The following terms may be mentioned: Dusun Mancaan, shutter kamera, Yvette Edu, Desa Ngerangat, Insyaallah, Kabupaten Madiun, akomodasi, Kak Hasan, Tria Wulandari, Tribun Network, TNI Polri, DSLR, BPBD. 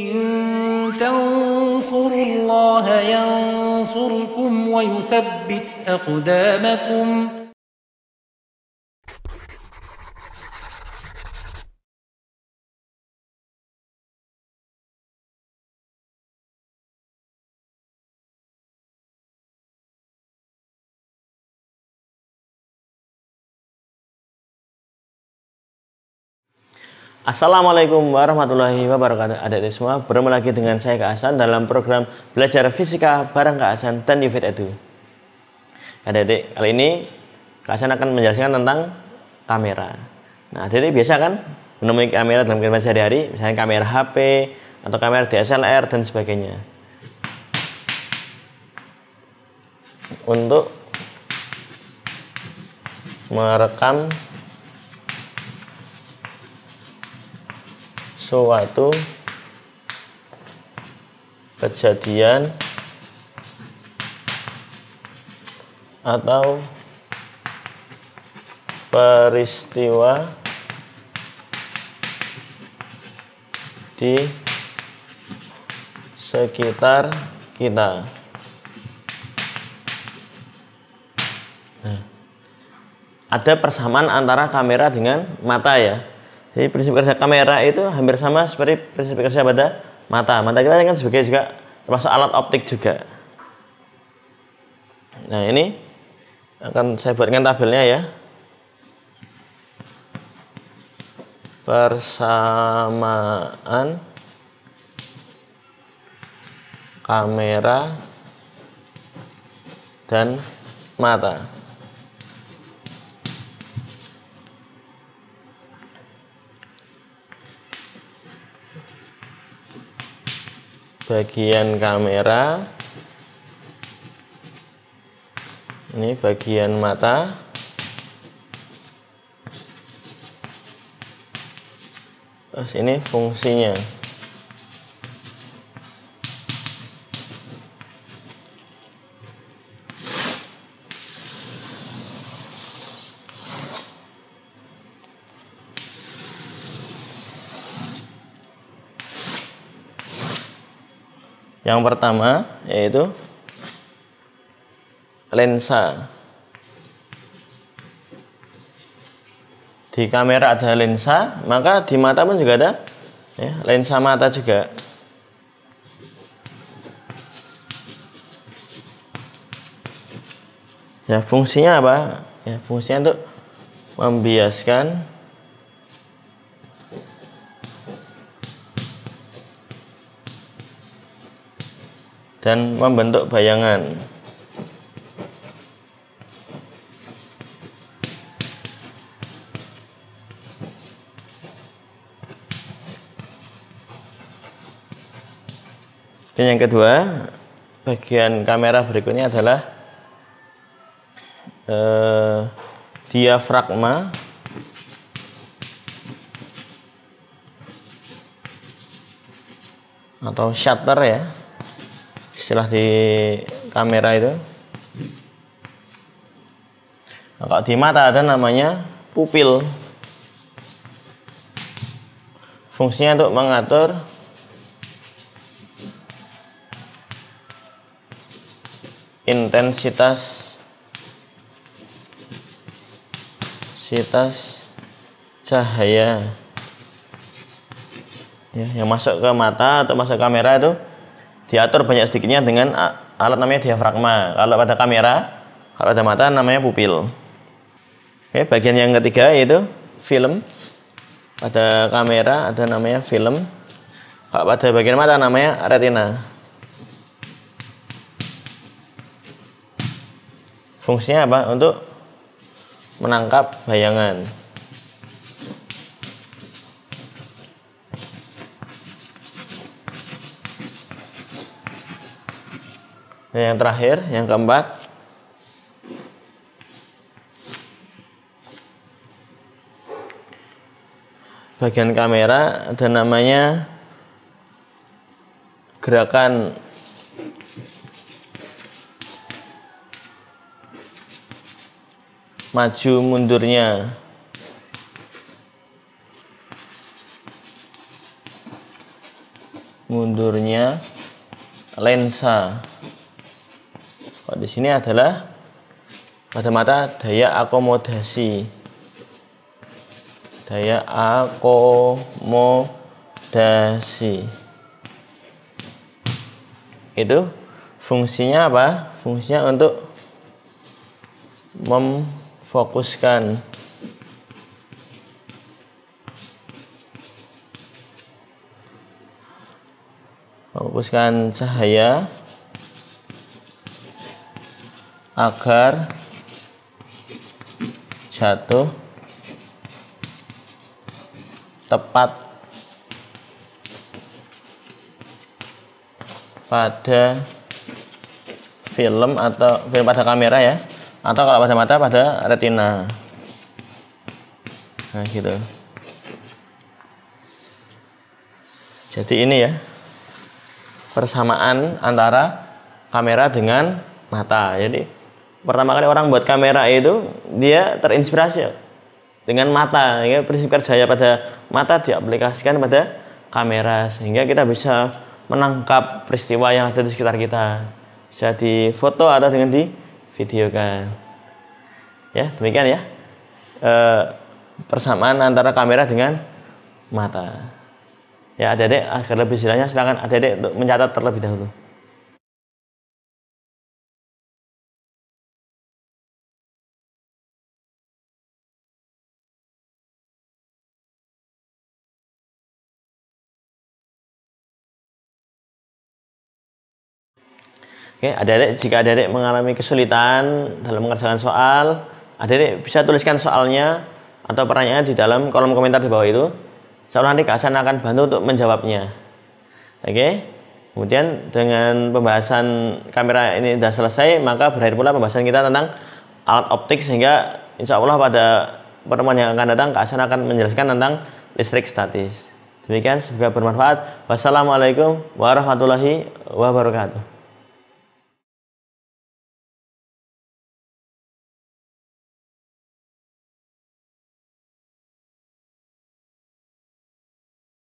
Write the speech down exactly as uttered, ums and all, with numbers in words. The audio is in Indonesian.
إن تنصروا الله ينصركم ويثبت أقدامكم. Assalamualaikum warahmatullahi wabarakatuh. Adik-adik semua, bertemu lagi dengan saya Kak Hasan dalam program belajar fisika bareng Kak Hasan dan Yvette Edu. Adik-adik, kali ini Kak Hasan akan menjelaskan tentang kamera. Nah, adik-adik biasa kan menemui kamera dalam kehidupan sehari-hari, misalnya kamera H P atau kamera D S L R dan sebagainya. Untuk merekam suatu kejadian atau peristiwa di sekitar kita. Nah, ada persamaan antara kamera dengan mata ya. Jadi prinsip kerja kamera itu hampir sama seperti prinsip kerja pada mata. Mata kita kan sebagai juga termasuk alat optik juga. Nah, ini akan saya buatkan tabelnya ya. Persamaan kamera dan mata. Bagian kamera, ini bagian mata, terus ini fungsinya. Yang pertama yaitu lensa. Di kamera ada lensa, maka di mata pun juga ada ya, lensa mata juga. Ya, fungsinya apa? Ya, fungsinya untuk membiaskan dan membentuk bayangan. Dan yang kedua, bagian kamera berikutnya adalah eh, diafragma atau shutter ya, istilah di kamera itu. Nah, kalau di mata ada namanya pupil. Fungsinya untuk mengatur intensitas intensitas cahaya ya, yang masuk ke mata atau masuk kamera itu diatur banyak sedikitnya dengan alat namanya diafragma. Kalau pada kamera, kalau ada mata namanya pupil. Oke, bagian yang ketiga yaitu film. Pada kamera ada namanya film. Kalau pada bagian mata namanya retina. Fungsinya apa? Untuk menangkap bayangan. Dan yang terakhir, yang keempat, bagian kamera ada namanya gerakan maju mundurnya mundurnya lensa. Kalau di sini adalah kacamata daya akomodasi. Daya akomodasi. Itu fungsinya apa? Fungsinya untuk memfokuskan. Fokuskan cahaya agar jatuh tepat pada film atau film pada kamera ya, atau kalau pada mata pada retina. Nah gitu. Jadi ini ya, persamaan antara kamera dengan mata. Jadi pertama kali orang buat kamera itu dia terinspirasi dengan mata, ya. Prinsip kerjanya pada mata diaplikasikan pada kamera sehingga kita bisa menangkap peristiwa yang ada di sekitar kita, bisa di foto atau dengan di video kan. Ya demikian ya e, persamaan antara kamera dengan mata. Ya adik-adik, agar lebih jelasnya silakan adik-adik untuk mencatat terlebih dahulu. Oke, adik-adik, jika adik-adik mengalami kesulitan dalam mengerjakan soal, adik-adik bisa tuliskan soalnya atau pertanyaan di dalam kolom komentar di bawah itu. Soalnya nanti Kak Hasan akan bantu untuk menjawabnya. Oke. Kemudian dengan pembahasan kamera ini sudah selesai, maka berakhir pula pembahasan kita tentang alat optik, sehingga insya Allah pada pertemuan yang akan datang Kak Hasan akan menjelaskan tentang listrik statis. Demikian, semoga bermanfaat. Wassalamualaikum warahmatullahi wabarakatuh.